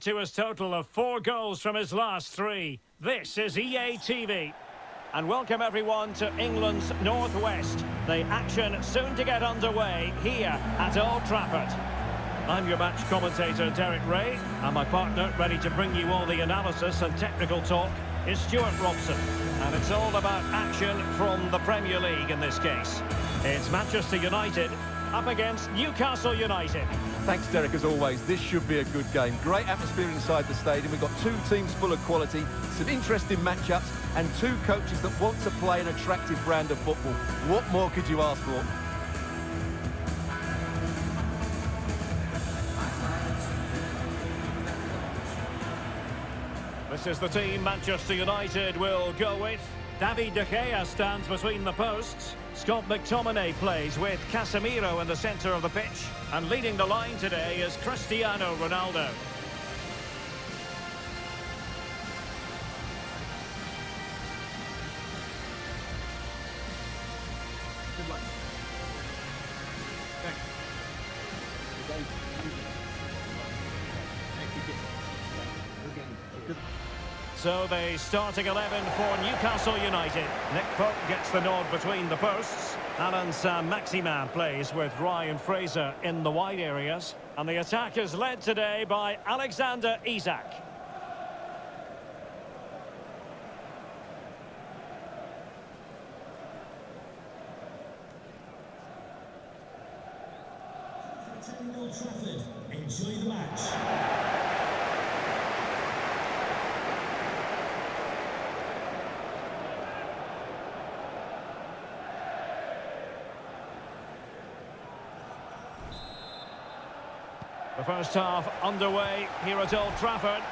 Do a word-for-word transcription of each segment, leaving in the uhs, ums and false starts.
to his total of four goals from his last three. This is E A T V. And welcome everyone to England's Northwest. The action soon to get underway here at Old Trafford. I'm your match commentator, Derek Ray, and my partner, ready to bring you all the analysis and technical talk, is Stuart Robson. And it's all about action from the Premier League in this case. It's Manchester United up against Newcastle United. Thanks, Derek, as always. This should be a good game. Great atmosphere inside the stadium. We've got two teams full of quality, some interesting matchups, and two coaches that want to play an attractive brand of football. What more could you ask for? This is the team Manchester United will go with. David De Gea stands between the posts. Scott McTominay plays with Casemiro in the centre of the pitch. And leading the line today is Cristiano Ronaldo. Good luck. Thanks. Thank you. Thank you. Good. So they starting eleven for Newcastle United. Nick Pope gets the nod between the posts. Allan Saint-Maximin plays with Ryan Fraser in the wide areas. And the attack is led today by Alexander Isak. Old Trafford, enjoy the match. The first half underway here at Old Trafford.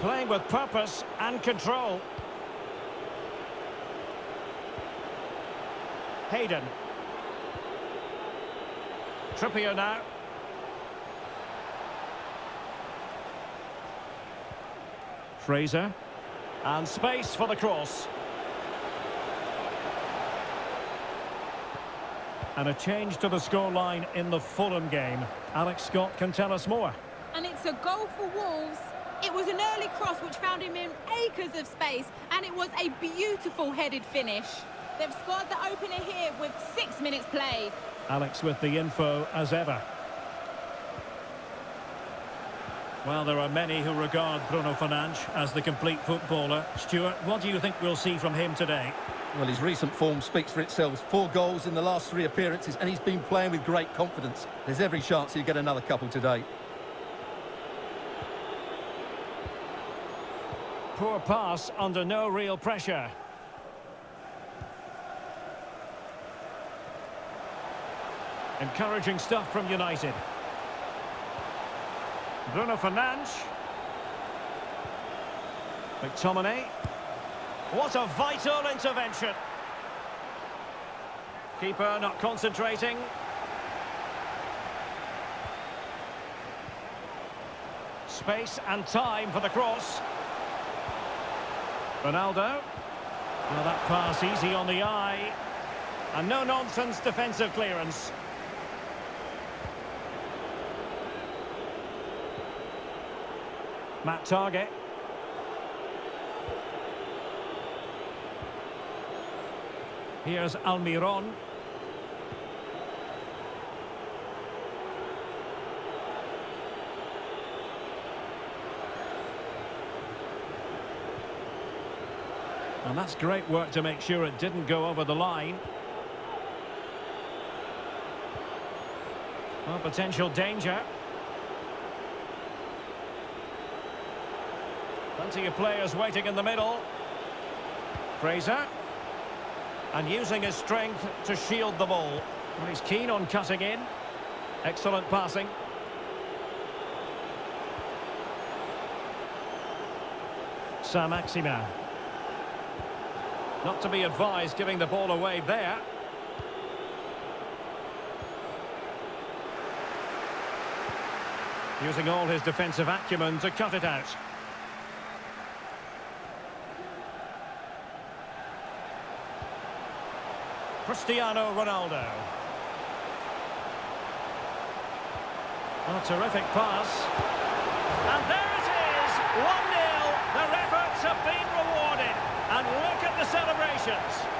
Playing with purpose and control. Hayden. Trippier now. Fraser. And space for the cross. And a change to the scoreline in the Fulham game. Alex Scott can tell us more. And it's a goal for Wolves. It was an early cross which found him in acres of space. And it was a beautiful headed finish. They've scored the opener here with six minutes played. Alex with the info as ever. Well, there are many who regard Bruno Fernandes as the complete footballer. Stuart, what do you think we'll see from him today? Well, his recent form speaks for itself. Four goals in the last three appearances, and he's been playing with great confidence. There's every chance he'll get another couple today. Poor pass under no real pressure. Encouraging stuff from United. Bruno Fernandes. McTominay. What a vital intervention. Keeper not concentrating. Space and time for the cross. Ronaldo. Well, that pass easy on the eye. And no-nonsense defensive clearance. Matt Target. Here's Almiron. And that's great work to make sure it didn't go over the line. Well, potential danger. Plenty of players waiting in the middle. Fraser. And using his strength to shield the ball. Well, he's keen on cutting in. Excellent passing. Saint-Maximin. Not to be advised giving the ball away there. using all his defensive acumen to cut it out. Cristiano Ronaldo. A terrific pass. And there it is! one nil. Their efforts have been rewarded. And look at the celebrations.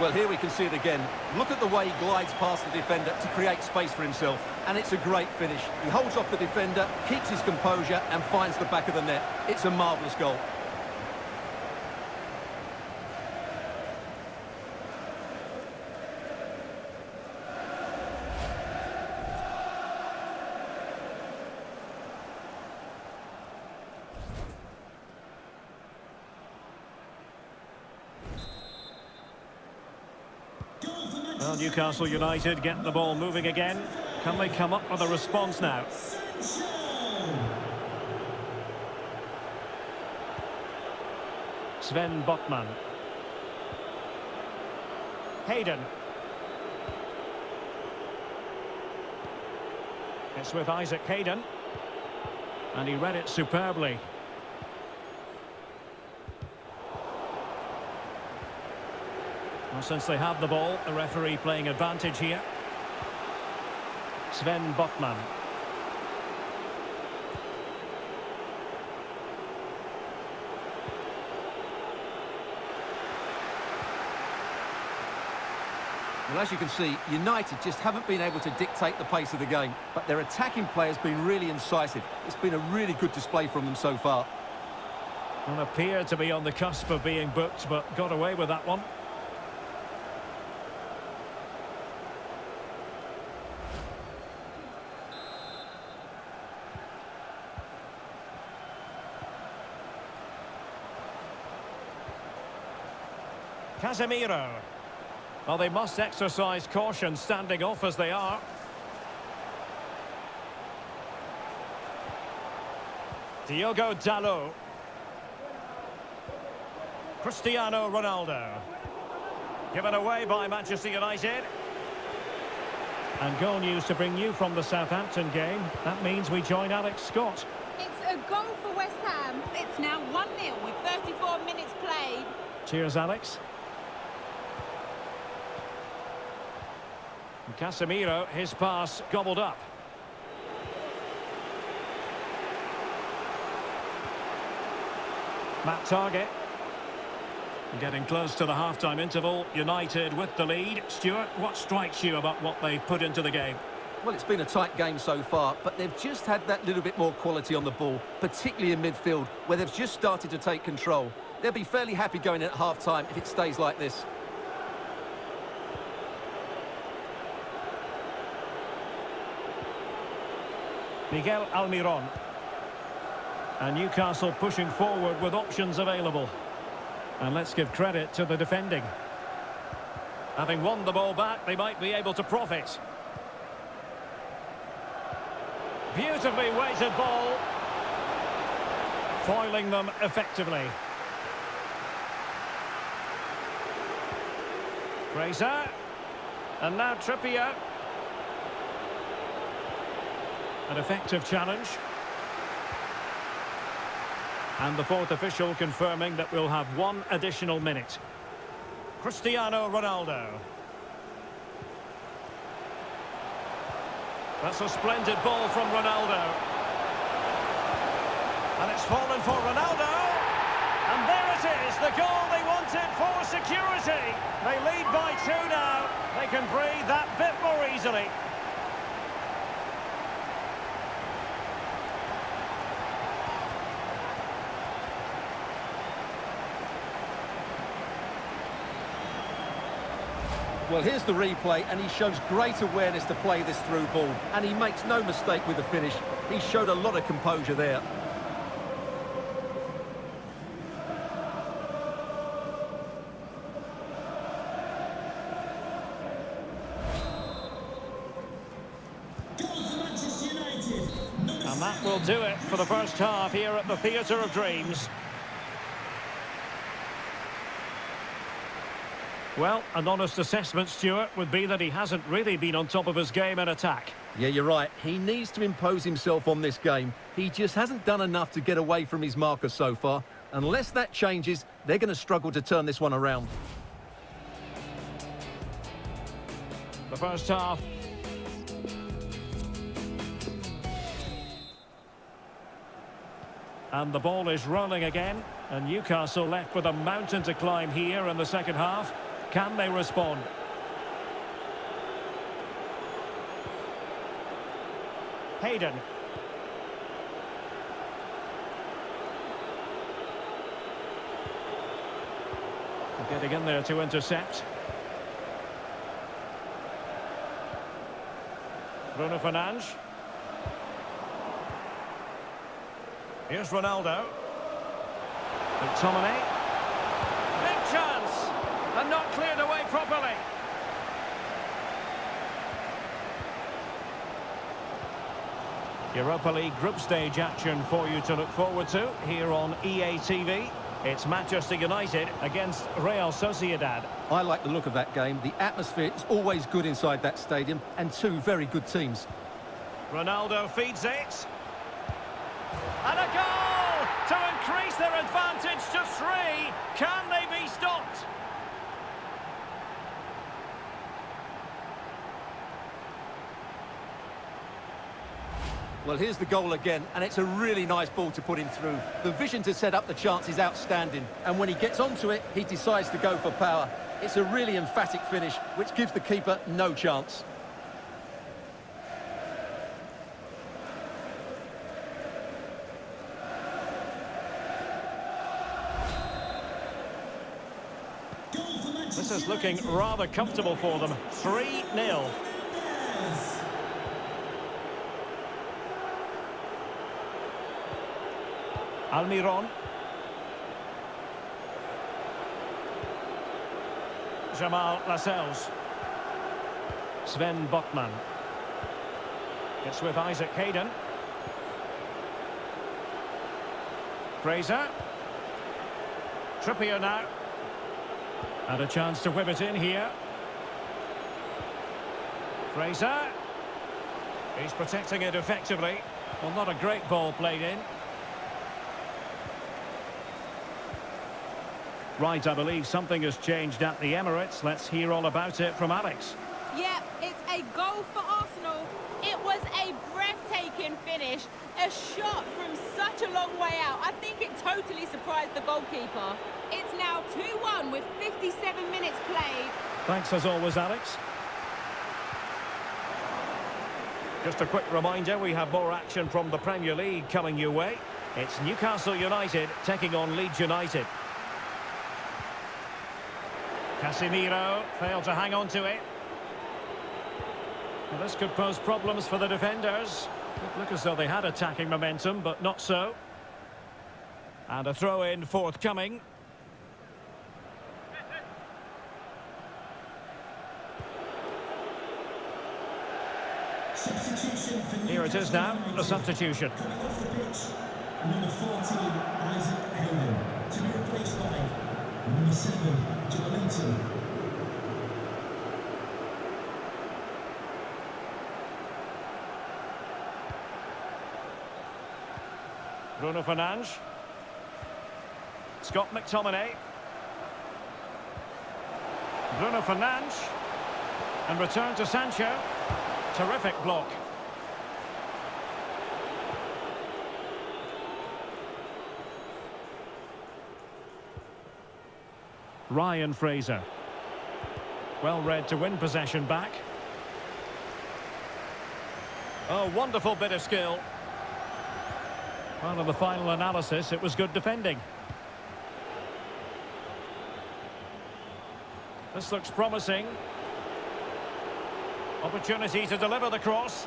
Well, here we can see it again. Look at the way he glides past the defender to create space for himself. And it's a great finish. He holds off the defender, keeps his composure, and finds the back of the net. It's a marvellous goal. Well, Newcastle United get the ball moving again. Can they come up with a response now? Sven Botman. Hayden. It's with Isaac Hayden. And he read it superbly. Well, since they have the ball, the referee playing advantage here. Sven Botman. Well, as you can see, United just haven't been able to dictate the pace of the game, but their attacking play has been really incisive. It's been a really good display from them so far. And appear to be on the cusp of being booked, but got away with that one. Casemiro. Well, they must exercise caution standing off as they are. Diogo Dalot. Cristiano Ronaldo. Given away by Manchester United. And goal news to bring you from the Southampton game. That means we join Alex Scott. It's a goal for West Ham. It's now one nil with thirty-four minutes played. Cheers, Alex. Casemiro, his pass gobbled up. Matt Target. Getting close to the half-time interval. United with the lead. Stuart, what strikes you about what they've put into the game? Well, it's been a tight game so far, but they've just had that little bit more quality on the ball, particularly in midfield, where they've just started to take control. They'll be fairly happy going at half-time if it stays like this. Miguel Almiron. And Newcastle pushing forward with options available. And let's give credit to the defending. Having won the ball back, they might be able to profit. Beautifully weighted ball. Foiling them effectively. Fraser. And now Trippier. An effective challenge. And the fourth official confirming that we'll have one additional minute. Cristiano Ronaldo. That's a splendid ball from Ronaldo. And it's fallen for Ronaldo. And there it is, the goal they wanted for security. They lead by two now. They can breathe that bit more easily. Well, here's the replay, and he shows great awareness to play this through ball. And he makes no mistake with the finish. He showed a lot of composure there. And that will do it for the first half here at the Theatre of Dreams. Well, an honest assessment, Stuart, would be that he hasn't really been on top of his game in attack. Yeah, you're right. He needs to impose himself on this game. He just hasn't done enough to get away from his marker so far. Unless that changes, they're going to struggle to turn this one around. The first half. And the ball is rolling again. And Newcastle left with a mountain to climb here in the second half. Can they respond? Hayden. Getting in there to intercept. Bruno Fernandes. Here's Ronaldo. McTominay. Big chance! And not cleared away properly. Europa League group stage action for you to look forward to here on E A T V. It's Manchester United against Real Sociedad. I like the look of that game. The atmosphere is always good inside that stadium, and two very good teams. Ronaldo feeds it. And a goal to increase their advantage to three. Can they be stopped? Well, here's the goal again, and it's a really nice ball to put him through. The vision to set up the chance is outstanding, and when he gets onto it, he decides to go for power. It's a really emphatic finish, which gives the keeper no chance. This is looking rather comfortable for them. three nil. Almiron. Jamal Lascelles. Sven Botman. It's with Isaac Hayden. Fraser. Trippier now. And a chance to whip it in here. Fraser. He's protecting it effectively. Well, not a great ball played in. Right, I believe something has changed at the Emirates. Let's hear all about it from Alex. Yeah, it's a goal for Arsenal. It was a breathtaking finish. A shot from such a long way out. I think it totally surprised the goalkeeper. It's now two one with fifty-seven minutes played. Thanks as always, Alex. Just a quick reminder, we have more action from the Premier League coming your way. It's Newcastle United taking on Leeds United. Casemiro failed to hang on to it. Well, this could pose problems for the defenders. Look as though they had attacking momentum, but not so. And a throw-in forthcoming. Here it is now, the substitution. Coming off the pitch, number fourteen, Isaac Hayden, to be replaced by number seven, Joelinton. Bruno Fernandes. Scott McTominay. Bruno Fernandes. And return to Sancho. Terrific block. Ryan Fraser. Well read to win possession back. Oh, wonderful bit of skill. Well, in the final analysis, it was good defending. This looks promising. Opportunity to deliver the cross.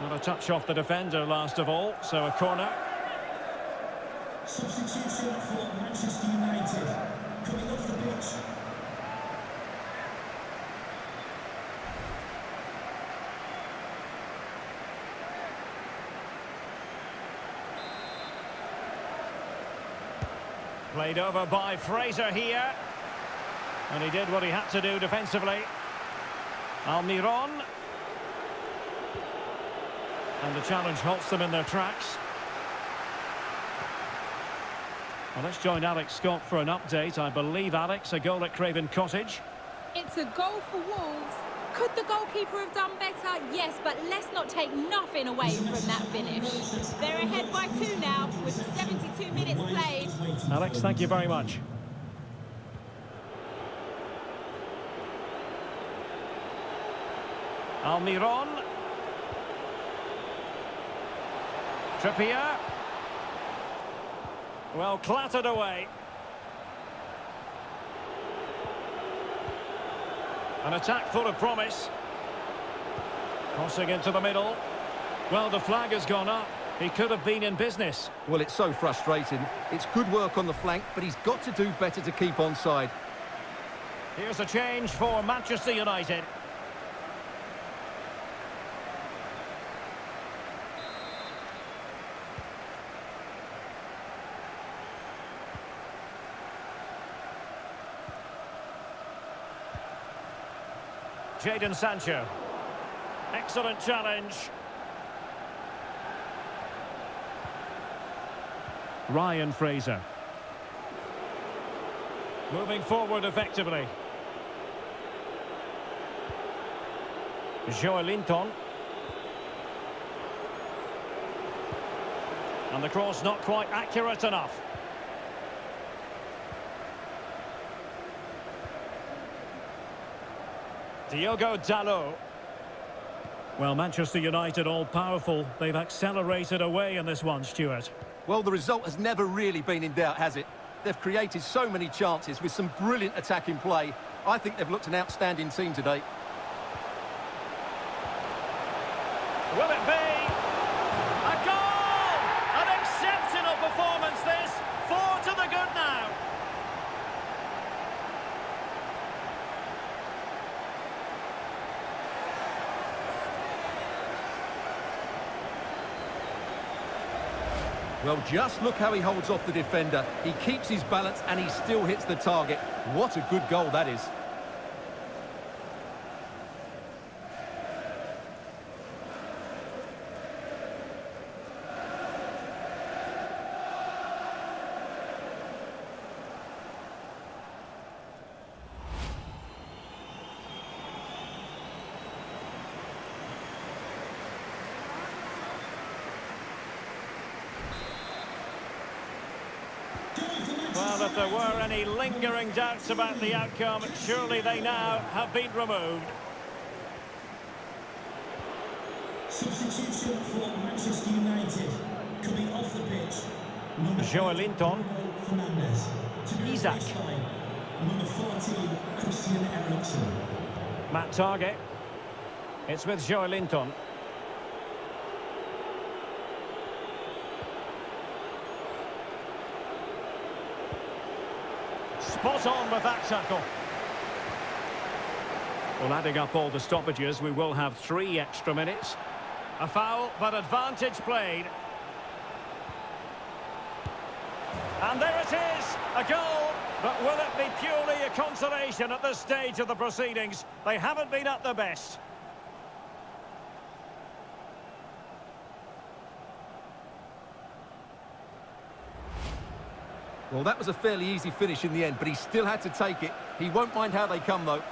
Not a touch off the defender last of all, so a corner. Substitution for Manchester United, coming off the pitch. Played over by Fraser here. And he did what he had to do defensively. Almiron. And the challenge halts them in their tracks. Well, let's join Alex Scott for an update. I believe, Alex, a goal at Craven Cottage. It's a goal for Wolves. Could the goalkeeper have done better? Yes, but let's not take nothing away from that finish. They're ahead by two now with seventy-two minutes played. Alex, thank you very much. Almiron. Trippier. Well, clattered away. An attack full of promise. Crossing into the middle. Well, the flag has gone up. He could have been in business. Well, it's so frustrating. It's good work on the flank, but he's got to do better to keep onside. Here's a change for Manchester United. Jadon Sancho. Excellent challenge. Ryan Fraser. Moving forward effectively. Joelinton. And the cross not quite accurate enough. Diogo Dalot. Well, Manchester United all-powerful. They've accelerated away in this one, Stuart. Well, the result has never really been in doubt, has it? They've created so many chances with some brilliant attacking play. I think they've looked an outstanding team today. Will it be? A goal! An exceptional performance, this. Four to the good now. Well, just look how he holds off the defender. He keeps his balance and he still hits the target. What a good goal that is. Well, if there were any lingering doubts about the outcome, surely they now have been removed. Substitution for Manchester United coming off the pitch. Joelinton. Isak. Number fourteen, Christian Eriksen. Matt Target. It's with Joelinton. Spot on with that tackle. Well, adding up all the stoppages, we will have three extra minutes. A foul, but advantage played. And there it is, a goal. But will it be purely a consolation at this stage of the proceedings? They haven't been at their best. Well, that was a fairly easy finish in the end, but he still had to take it. He won't mind how they come, though.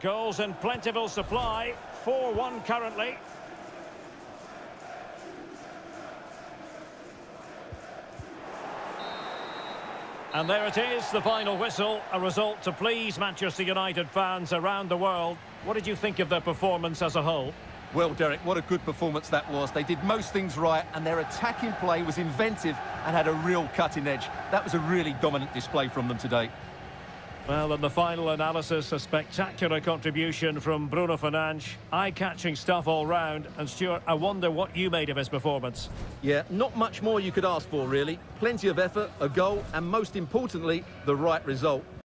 Goals in plentiful supply, four one currently. And there it is, the final whistle, a result to please Manchester United fans around the world. What did you think of their performance as a whole? Well, Derek, what a good performance that was. They did most things right, and their attacking play was inventive and had a real cutting edge. That was a really dominant display from them today. Well, in the final analysis, a spectacular contribution from Bruno Fernandes. Eye-catching stuff all round. And Stuart, I wonder what you made of his performance. Yeah, not much more you could ask for, really. Plenty of effort, a goal, and most importantly, the right result.